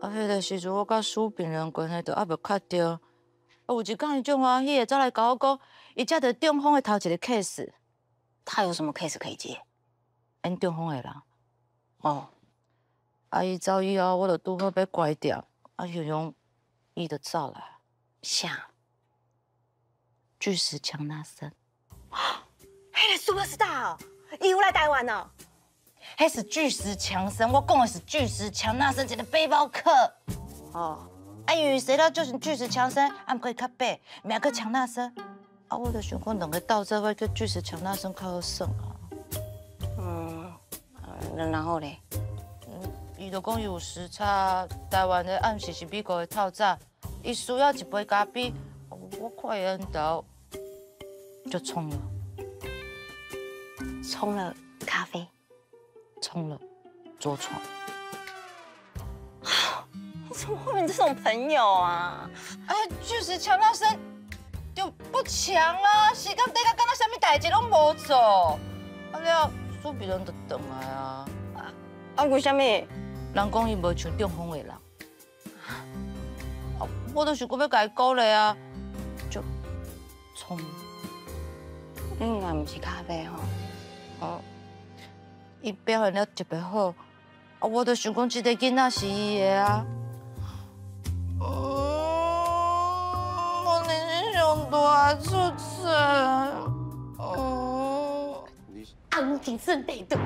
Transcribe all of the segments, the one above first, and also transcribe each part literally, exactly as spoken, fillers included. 啊，迄个时阵我甲苏炳仁关系都还袂确定。啊，有一天伊真欢喜的，走来甲我讲，伊接到中风的头一个 case。他有什么 case 可以接？因中风的人。哦。啊，伊走以后，我就拄好要关掉，啊，雄雄伊就走啦。啥？巨石强纳森。啊，迄个 super star 哦，伊有来台湾哦。 那是巨石强森，我讲的是巨石强纳森一个背包客。哦，啊，因为谁了就是巨石强森，俺可以较白，名叫强纳森。啊，我就想讲两个到这块叫巨石强纳森较好算啊。嗯，然后嘞，嗯，伊就讲有时差，台湾的暗时是美国的透早，伊需要一杯咖啡，我看伊到就冲了，冲了咖啡。 冲了，着床。怎么会有这种朋友啊？哎，巨石强纳森就不强啊，时间短到刚刚什么代志拢无做，啊了，苏炳仁就回来啊。啊，啊为什么？人讲伊无像中风的人。啊，我都想讲要家鼓励啊，就冲。你应该唔是咖啡吼？哦。 伊表现了特别好，啊，我都想讲，这个囡仔是伊的啊。嗯，我年纪上大出错。哦，昂起身背肚。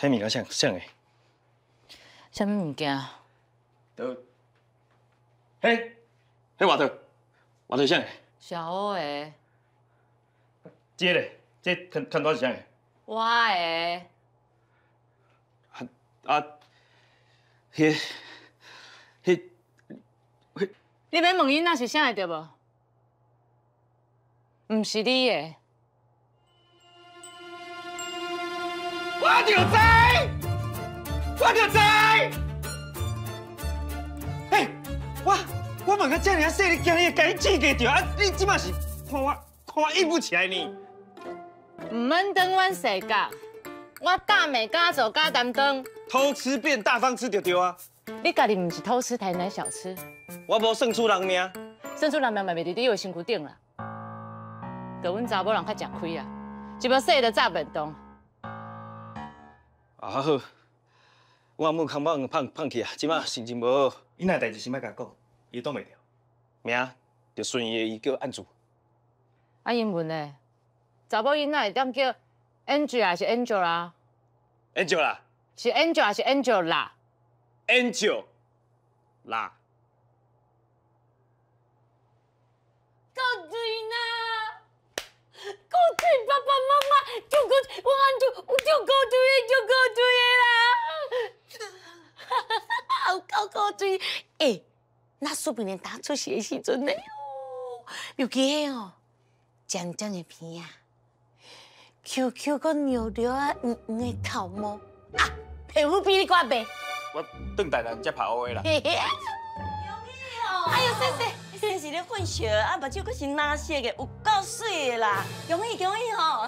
迄物件啥啥个？ 什么物件？都，嘿，嘿，外头，外头啥个？小欧的。这个，这摊摊单是啥个？我的。啊啊，迄，迄，迄。你要问伊那是啥个对无？唔是你的。我就知。 我就知，哎、欸，我我问到这么细，你今日甲伊刺激到，啊，你即马是看我看我硬不起来呢？唔免当阮世界，我大美敢做敢担当，偷吃变大方吃就对啊。你家己唔是偷吃台南小吃，我无算出人命，算出人命嘛袂伫你的身躯顶啦。着阮查某人较吃亏啊，一无细就炸便当。啊好。 我母康棒胖胖去啊，即摆心情无好。伊那代志先莫甲讲，伊挡袂牢。名就顺伊个，伊叫安祖。啊，英文嘞？查某囡仔会当叫 Angel 还是 Angel 啦 ？Angel 啦？是 Angel 还是 Angel 啦 ？Angel 啦。够对啦！够对，爸爸妈妈就够，我安祖我就够对，就够对啦。 好高高追，哎，那苏炳仁打出血的时阵呢，有几下哦，尖尖的鼻啊 ，Q Q 个牛牛啊，黄黄的头毛啊，皮肤比你较白。我转台南才拍乌的啦。牛逼哦！哎呦，先生，先是咧混血，啊，目睭阁是蓝色的，有够水的啦，恭喜恭喜吼！